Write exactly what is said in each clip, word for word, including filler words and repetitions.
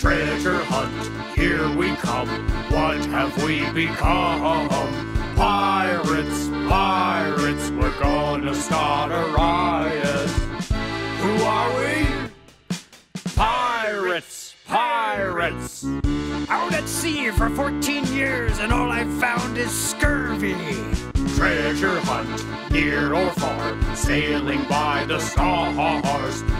Treasure hunt, here we come. What have we become? Pirates, pirates, we're gonna start a riot. Who are we? Pirates, pirates. Out at sea for fourteen years, and all I've found is scurvy. Treasure hunt, near or far, sailing by the stars.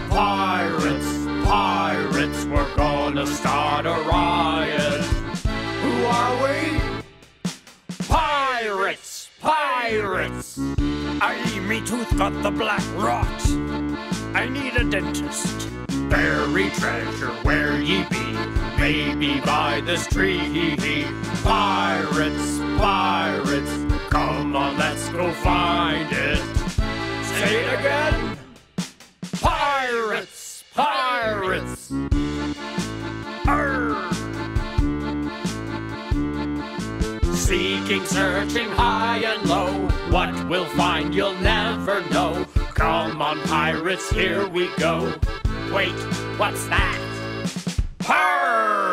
Pirates, pirates, we're gonna start a riot. Who are we? Pirates, pirates. Aye, me tooth got the black rot. I need a dentist. Bury treasure where ye be, maybe by this tree. Pirates, pirates. Come on, let's go find it. Say it again. Pirates, pirates. Arr. Seeking, searching high and low, what we'll find you'll never know. Come on, pirates, here we go. Wait, what's that? Harg!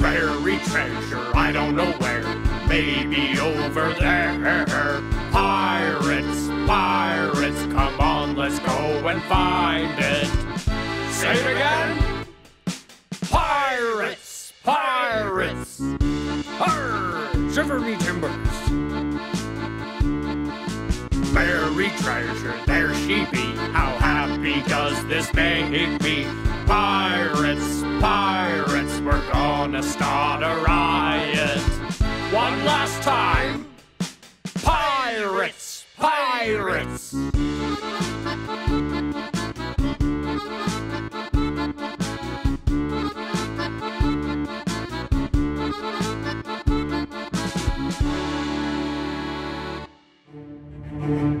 Bury treasure, I don't know where, maybe over there. Pirates, pirates, come on, let's go and find it. Say it again. Pirates, pirates. Arr, shiver me timbers. Bury treasure, there she be, how happy does this make me? Pirates, pirates, we're gonna start a riot. One last time. Pirates, pirates. We'll be right back.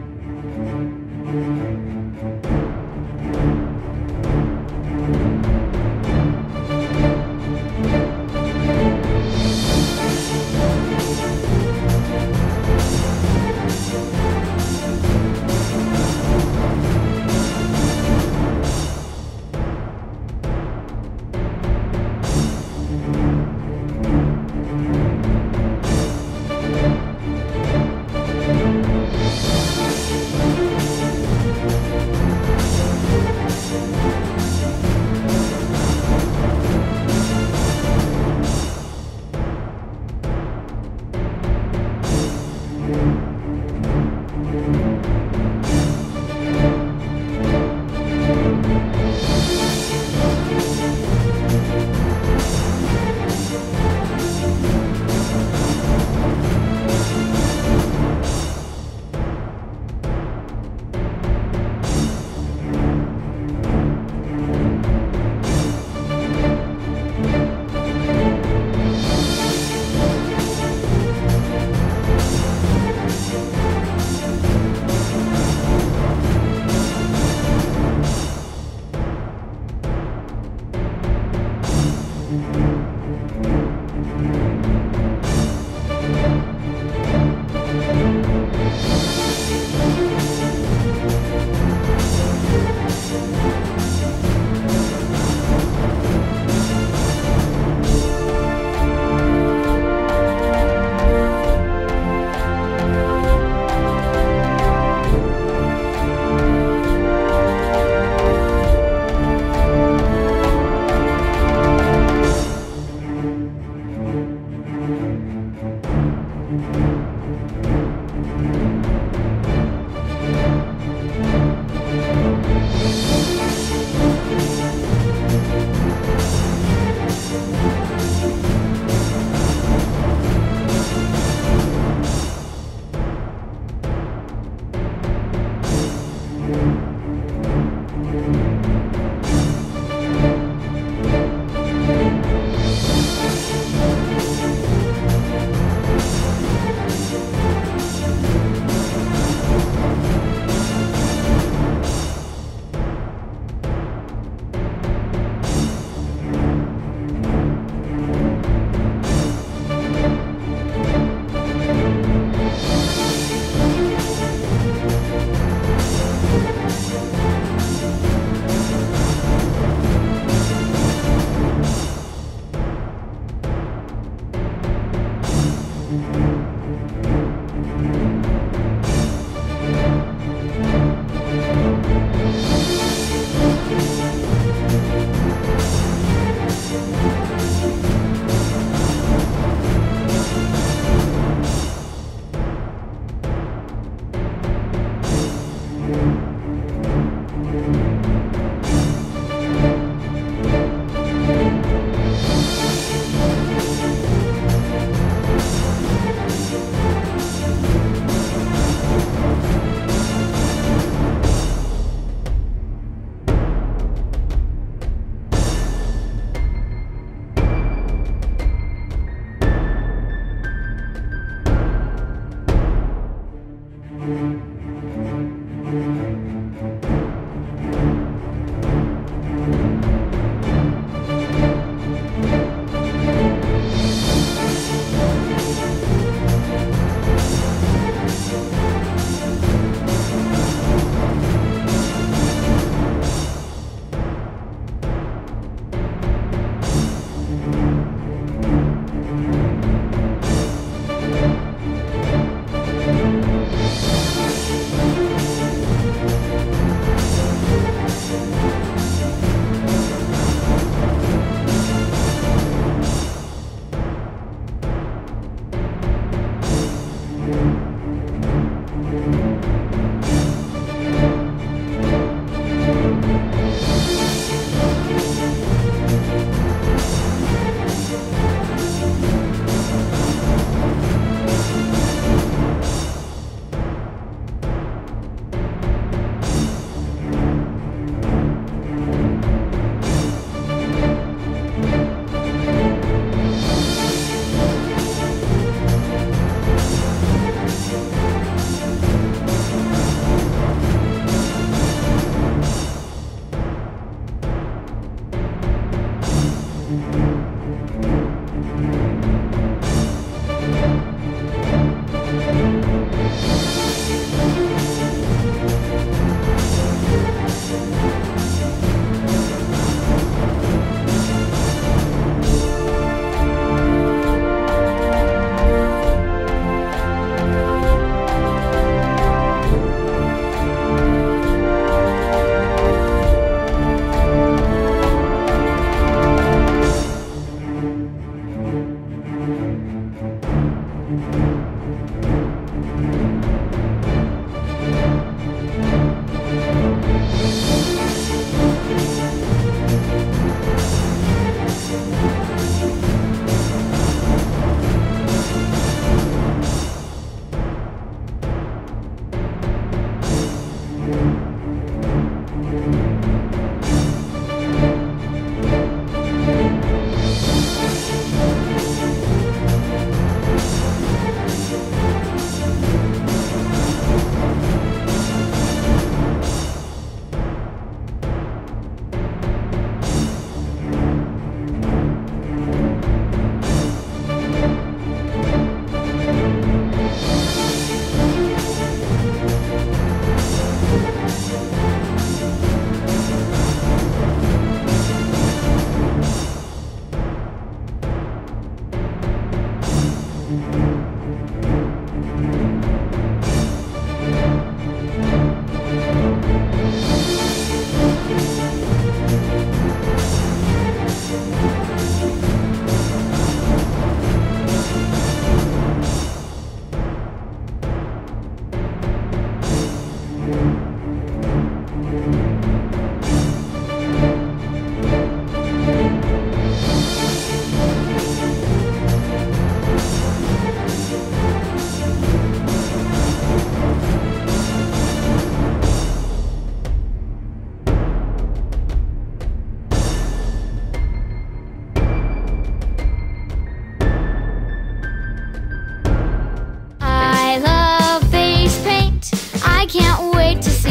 wait to see.